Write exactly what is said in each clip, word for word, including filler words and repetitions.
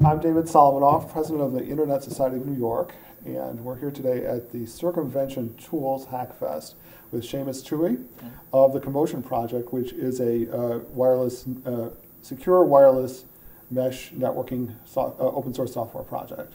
I'm David Solomonoff, president of the Internet Society of New York, and we're here today at the Circumvention Tools Hackfest with Seamus Tuohy of The Commotion Project, which is a uh, wireless, uh, secure wireless mesh networking so uh, open source software project.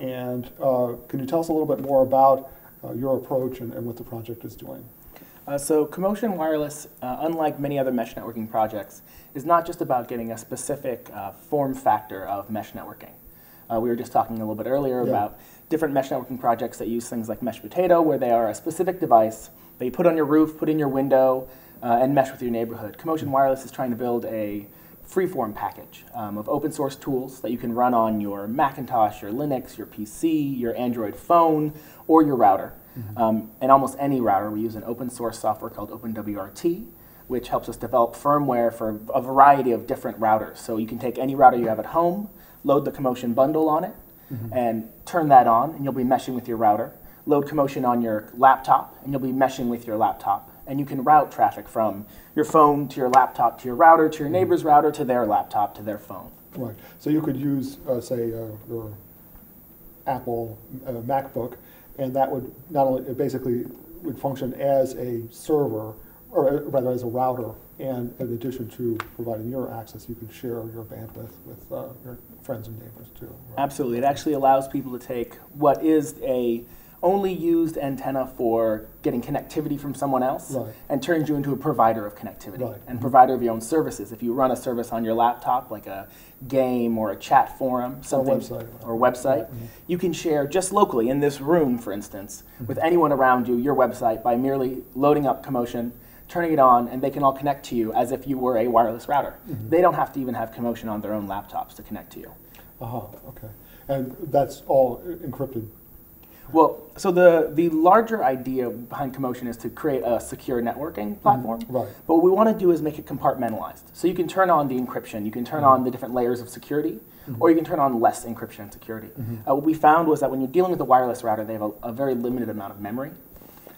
And uh, can you tell us a little bit more about uh, your approach and, and what the project is doing? Uh, so Commotion Wireless, uh, unlike many other mesh networking projects, is not just about getting a specific uh, form factor of mesh networking. Uh, we were just talking a little bit earlier yeah. about different mesh networking projects that use things like Mesh Potato, where they are a specific device that you put on your roof, put in your window, uh, and mesh with your neighborhood. Commotion Wireless is trying to build a freeform package um, of open source tools that you can run on your Macintosh, your Linux, your P C, your Android phone, or your router. Um, and almost any router, we use an open source software called Open W R T, which helps us develop firmware for a variety of different routers. So you can take any router you have at home, load the Commotion bundle on it, mm-hmm. and turn that on, and you'll be meshing with your router. Load Commotion on your laptop, and you'll be meshing with your laptop. And you can route traffic from your phone to your laptop to your router to your neighbor's mm-hmm. router to their laptop to their phone. Right. So you could use, uh, say, uh, your Apple uh, MacBook. And that would not only, it basically would function as a server, or rather as a router, and in addition to providing your access, you can share your bandwidth with uh, your friends and neighbors too. Right? Absolutely. It actually allows people to take what is a only used antenna for getting connectivity from someone else right. and turns you into a provider of connectivity right. and mm-hmm. provider of your own services. If you run a service on your laptop, like a game or a chat forum, something or website, right. or website right. mm-hmm. you can share just locally in this room, for instance, mm-hmm. with anyone around you your website by merely loading up Commotion, turning it on, and they can all connect to you as if you were a wireless router. Mm-hmm. They don't have to even have Commotion on their own laptops to connect to you. Uh-huh. Okay. And that's all encrypted. Well, so the, the larger idea behind Commotion is to create a secure networking platform. Mm-hmm. Right. But what we want to do is make it compartmentalized. So you can turn on the encryption, you can turn mm-hmm. on the different layers of security, mm-hmm. or you can turn on less encryption and security. Mm-hmm. Uh, what we found was that when you're dealing with a wireless router, they have a, a very limited amount of memory.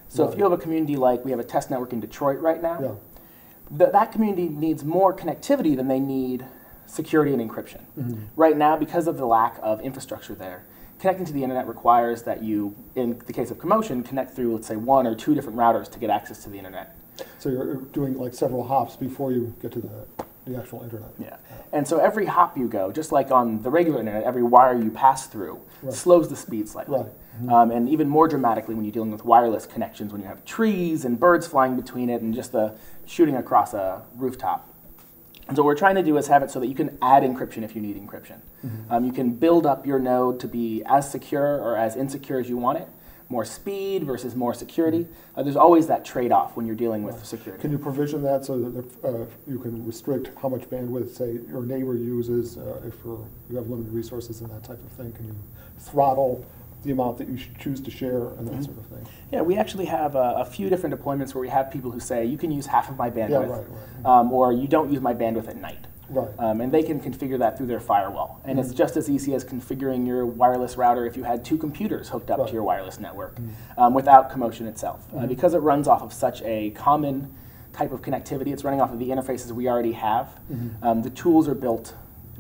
So right. if you have a community like, we have a test network in Detroit right now, yeah. th that community needs more connectivity than they need security and encryption. Mm-hmm. Right now, because of the lack of infrastructure there, connecting to the internet requires that you, in the case of Commotion, connect through, let's say, one or two different routers to get access to the internet. So you're doing like several hops before you get to the, the actual internet. Yeah. yeah. And so every hop you go, just like on the regular internet, every wire you pass through right. slows the speed slightly. Right. Mm-hmm. um, and even more dramatically when you're dealing with wireless connections, when you have trees and birds flying between it and just the shooting across a rooftop. And so what we're trying to do is have it so that you can add encryption if you need encryption. Mm-hmm. um, you can build up your node to be as secure or as insecure as you want it. More speed versus more security. Uh, there's always that trade-off when you're dealing with right. security. Can you provision that so that if, uh, you can restrict how much bandwidth, say, your neighbor uses uh, if you're, you have limited resources and that type of thing? Can you throttle the amount that you should choose to share and that mm-hmm. sort of thing? Yeah, we actually have a, a few different deployments where we have people who say, you can use half of my bandwidth, yeah, right, right. Um, or you don't use my bandwidth at night. Right. Um, and they can configure that through their firewall. And mm-hmm. it's just as easy as configuring your wireless router if you had two computers hooked up right. to your wireless network mm-hmm. um, without Commotion itself. Mm-hmm. uh, because it runs off of such a common type of connectivity, it's running off of the interfaces we already have. Mm-hmm. um, the tools are built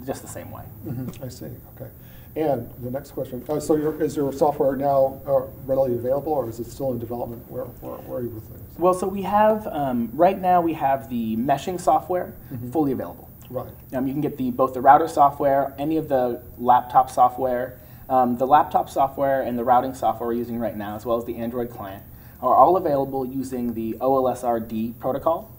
just the same way. Mm-hmm. I see, okay. And the next question, uh, so your, is your software now uh, readily available or is it still in development? Where, where, where are you with things? Well, so we have, um, right now we have the meshing software mm-hmm. fully available. Right. Um, you can get the, both the router software, any of the laptop software. Um, the laptop software and the routing software we're using right now, as well as the Android client, are all available using the O L S R D protocol.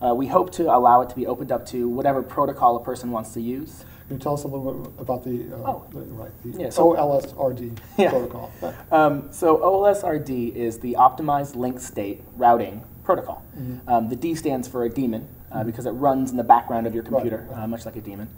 Uh, we hope to allow it to be opened up to whatever protocol a person wants to use. Can you tell us a little bit about the, uh, oh. the, right, the yeah, so O L S R D yeah. protocol? Um, so O L S R D is the Optimized Link State Routing Protocol. Mm-hmm. um, the D stands for a daemon uh, mm-hmm. because it runs in the background of your computer, right. uh, much like a daemon.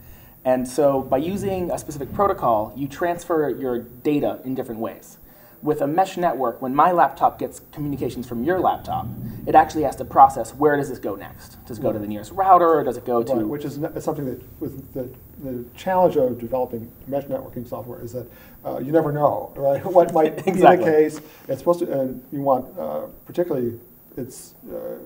And so by using a specific protocol, you transfer your data in different ways. With a mesh network, when my laptop gets communications from your laptop, it actually has to process where does this go next? Does it go right. to the nearest router, or does it go to... Right, which is something that, with the, the challenge of developing mesh networking software is that uh, you never know, right? What might exactly. be the case. It's supposed to, and you want, uh, particularly it's uh,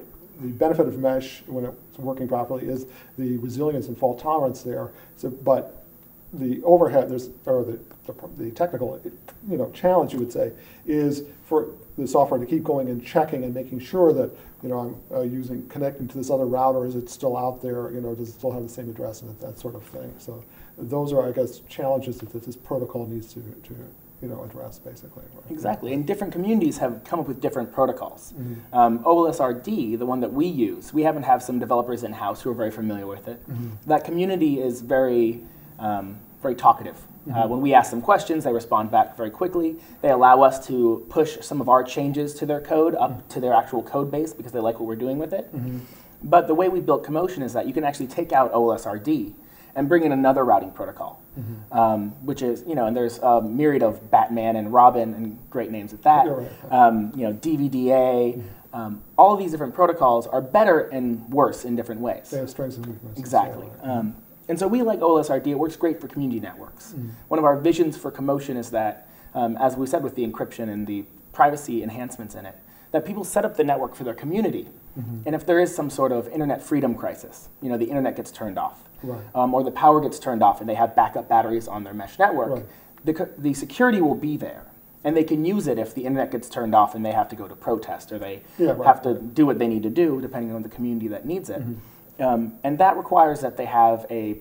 the benefit of mesh when it's working properly is the resilience and fault tolerance there. So, but the overhead, there's, or the, the, the technical, you know, challenge, you would say, is for the software to keep going and checking and making sure that, you know, I'm uh, using, connecting to this other router, is it still out there, you know, does it still have the same address, and that sort of thing. So those are, I guess, challenges that this protocol needs to, to you know, address, basically. Right? Exactly, and different communities have come up with different protocols. Mm-hmm. um, O L S R D, the one that we use, we happen to have some developers in-house who are very familiar with it. Mm-hmm. That community is very, um, very talkative. Mm-hmm. uh, when we ask them questions, they respond back very quickly. They allow us to push some of our changes to their code up mm-hmm. to their actual code base because they like what we're doing with it. Mm-hmm. But the way we built Commotion is that you can actually take out O L S R D and bring in another routing protocol, mm-hmm. um, which is, you know, and there's a myriad of Batman and Robin and great names at that, um, you know, D V D A, mm-hmm. um, all of these different protocols are better and worse in different ways. They have strengths and weaknesses. Exactly. Yeah. Um, and so we like O L S R D, it works great for community networks. Mm-hmm. One of our visions for Commotion is that, um, as we said with the encryption and the privacy enhancements in it, that people set up the network for their community. Mm-hmm. And if there is some sort of internet freedom crisis, you know, the internet gets turned off, right. um, or the power gets turned off and they have backup batteries on their mesh network, right. the, the security will be there. And they can use it if the internet gets turned off and they have to go to protest or they yeah, right. have to do what they need to do, depending on the community that needs it. Mm-hmm. um, and that requires that they have a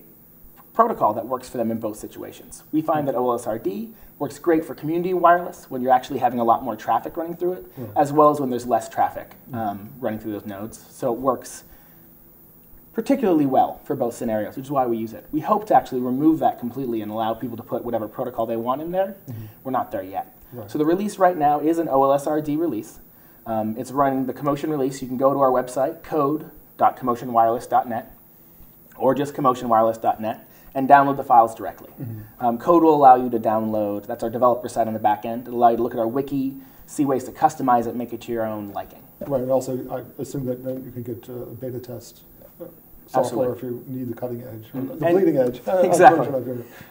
protocol that works for them in both situations. We find mm-hmm. that O L S R D works great for community wireless when you're actually having a lot more traffic running through it, yeah. as well as when there's less traffic um, running through those nodes. So it works particularly well for both scenarios, which is why we use it. We hope to actually remove that completely and allow people to put whatever protocol they want in there. Mm-hmm. We're not there yet. Right. So the release right now is an O L S R D release. Um, it's running the Commotion release. You can go to our website, code dot commotion wireless dot net, or just commotion wireless dot net. and download the files directly. Mm-hmm. um, code will allow you to download, that's our developer side on the back end, it'll allow you to look at our wiki, see ways to customize it, make it to your own liking. Right, and also I assume that then you can get uh, beta test software. Absolutely. If you need the cutting edge, mm-hmm. the and bleeding edge. Exactly.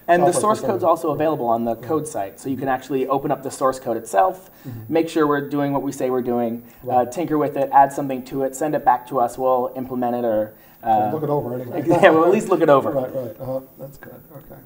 And the source code's also available on the right. code site, so you can actually open up the source code itself, mm-hmm. make sure we're doing what we say we're doing, right. uh, tinker with it, add something to it, send it back to us, we'll implement it or Uh, look it over anyway. Yeah, well, at least look it over. Right, right. Uh, that's good. Okay.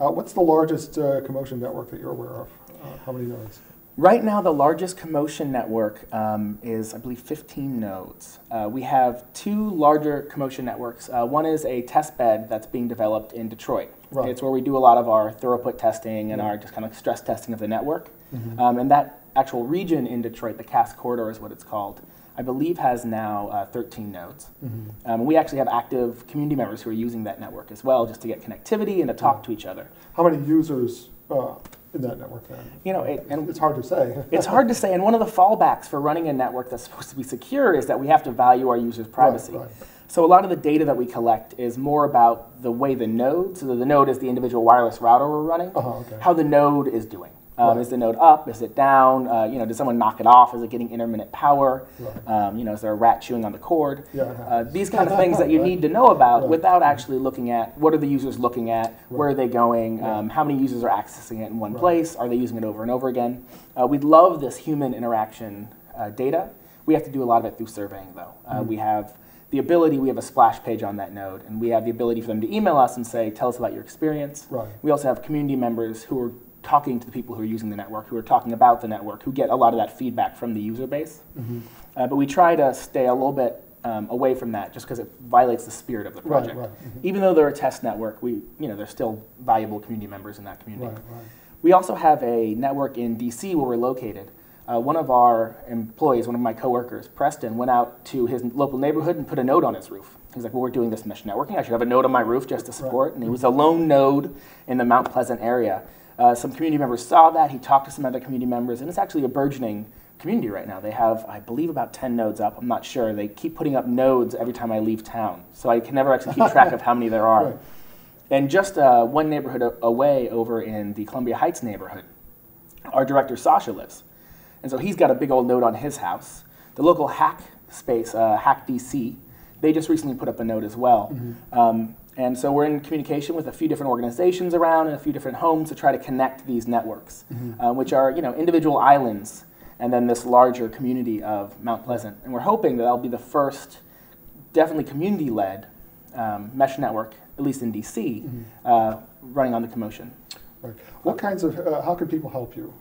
Uh, what's the largest uh, Commotion network that you're aware of? Uh, how many nodes? Right now, the largest Commotion network um, is, I believe, fifteen nodes. Uh, we have two larger Commotion networks. Uh, one is a test bed that's being developed in Detroit. Right. It's where we do a lot of our throughput testing and yeah. our just kind of stress testing of the network. Mm-hmm. um, and that actual region in Detroit, the Cass corridor is what it's called, I believe has now uh, thirteen nodes. Mm-hmm. um, we actually have active community members who are using that network as well, just to get connectivity and to talk yeah. to each other. How many users uh, in that network then? You know, it, and it's hard to say. It's hard to say, and one of the fallbacks for running a network that's supposed to be secure is that we have to value our users' privacy. Right, right. So a lot of the data that we collect is more about the way the node, so the node is the individual wireless router we're running, uh-huh, okay. how the node is doing. Um, right. Is the node up? Is it down? Uh, you know, did someone knock it off? Is it getting intermittent power? Right. Um, you know, is there a rat chewing on the cord? Yeah, uh, these kind of things that you right. need to know about right. without actually looking at what are the users looking at, right. where are they going, right. um, how many users are accessing it in one right. place, are they using it over and over again? Uh, we love this human interaction uh, data. We have to do a lot of it through surveying, though. Uh, mm-hmm. We have the ability, we have a splash page on that node, and we have the ability for them to email us and say, tell us about your experience. Right. We also have community members who are talking to the people who are using the network, who are talking about the network, who get a lot of that feedback from the user base. Mm-hmm. uh, but we try to stay a little bit um, away from that just because it violates the spirit of the project. Right, right. Mm-hmm. Even though they're a test network, we, you know, they're still valuable community members in that community. Right, right. We also have a network in D C where we're located. Uh, one of our employees, one of my coworkers, Preston, went out to his local neighborhood and put a node on his roof. He's like, well, we're doing this mesh networking. I should have a node on my roof just to support. Right. And it was a lone node in the Mount Pleasant area. Uh, some community members saw that. He talked to some other community members, and it's actually a burgeoning community right now. They have, I believe, about ten nodes up. I'm not sure. They keep putting up nodes every time I leave town, so I can never actually keep track of how many there are. Right. And just uh, one neighborhood away over in the Columbia Heights neighborhood, our director, Sasha, lives. And so he's got a big old node on his house. The local hack space, uh, Hack D C, they just recently put up a node as well. Mm-hmm. um, And so we're in communication with a few different organizations around and a few different homes to try to connect these networks, mm-hmm. uh, which are, you know, individual islands and then this larger community of Mount Pleasant. And we're hoping that that'll be the first definitely community-led um, mesh network, at least in D C, mm-hmm. uh, running on the Commotion. Right. What kinds of, uh, how can people help you?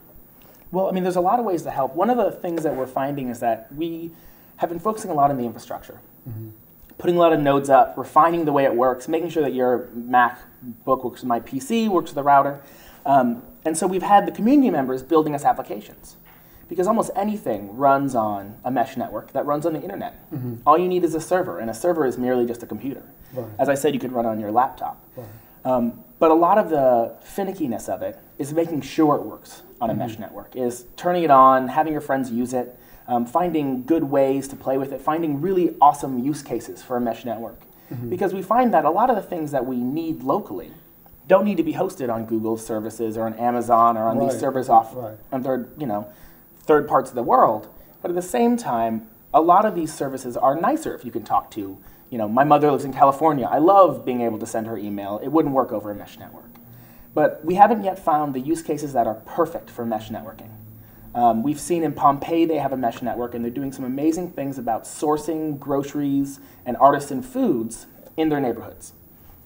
Well, I mean, there's a lot of ways to help. One of the things that we're finding is that we have been focusing a lot on the infrastructure, mm-hmm. putting a lot of nodes up, refining the way it works, making sure that your MacBook works with my P C, works with the router. Um, and so we've had the community members building us applications, because almost anything runs on a mesh network that runs on the internet. Mm-hmm. All you need is a server, and a server is merely just a computer. Right. As I said, you could run on your laptop. Right. Um, but a lot of the finickiness of it is making sure it works on a mm-hmm. mesh network, is turning it on, having your friends use it, um, finding good ways to play with it, finding really awesome use cases for a mesh network. Mm-hmm. Because we find that a lot of the things that we need locally don't need to be hosted on Google services or on Amazon or on right. these servers off right. on third, you know, third parts of the world. But at the same time, a lot of these services are nicer if you can talk to, you know, my mother lives in California. I love being able to send her email. It wouldn't work over a mesh network. But we haven't yet found the use cases that are perfect for mesh networking. Um, we've seen in Pompeii they have a mesh network, and they're doing some amazing things about sourcing groceries and artisan foods in their neighborhoods.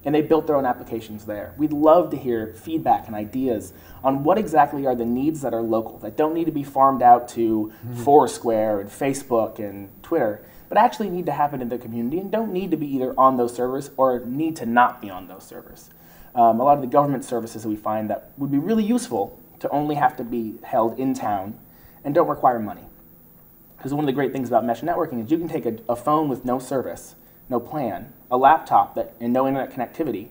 And they built their own applications there. We'd love to hear feedback and ideas on what exactly are the needs that are local, that don't need to be farmed out to mm-hmm. Foursquare and Facebook and Twitter, but actually need to happen in the community and don't need to be either on those servers or need to not be on those servers. Um, a lot of the government services that we find that would be really useful to only have to be held in town and don't require money. Because one of the great things about mesh networking is you can take a, a phone with no service, no plan, a laptop that, and no internet connectivity,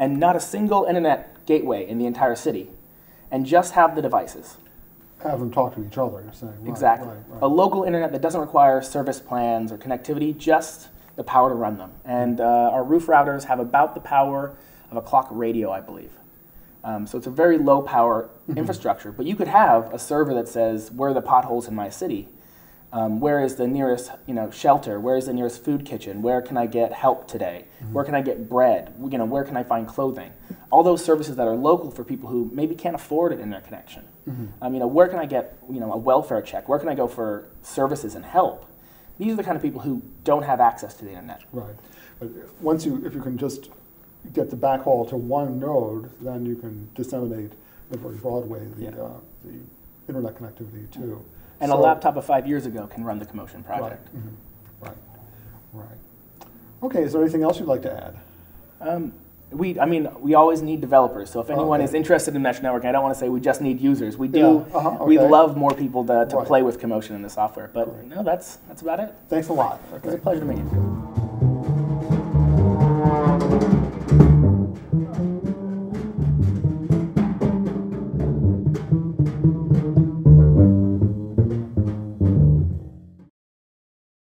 and not a single internet gateway in the entire city, and just have the devices. Have them talk to each other, you're saying. Right, exactly. Right, right. A local internet that doesn't require service plans or connectivity, just the power to run them. And uh, our roof routers have about the power of a clock radio, I believe. Um, so it's a very low power infrastructure, but you could have a server that says, where are the potholes in my city? Um, where is the nearest you know, shelter? Where is the nearest food kitchen? Where can I get help today? Mm-hmm. Where can I get bread? You know, where can I find clothing? All those services that are local for people who maybe can't afford an internet connection. Mm-hmm. um, you know, where can I get you know, a welfare check? Where can I go for services and help? These are the kind of people who don't have access to the internet. Right. But once you, if you can just get the backhaul to one node, then you can disseminate in a very broad way the, yeah. uh, the internet connectivity too. Yeah. And so, a laptop of five years ago can run the Commotion Project. Right, mm-hmm. right, right. Okay, is there anything else you'd like to add? Um, we, I mean, we always need developers. So if anyone okay. is interested in mesh networking, I don't want to say we just need users. We do. Yeah. Uh-huh, okay. We love more people to, to right. play with Commotion in the software. But right. no, that's that's about it. Thanks a lot. Okay. It was a pleasure to meet you.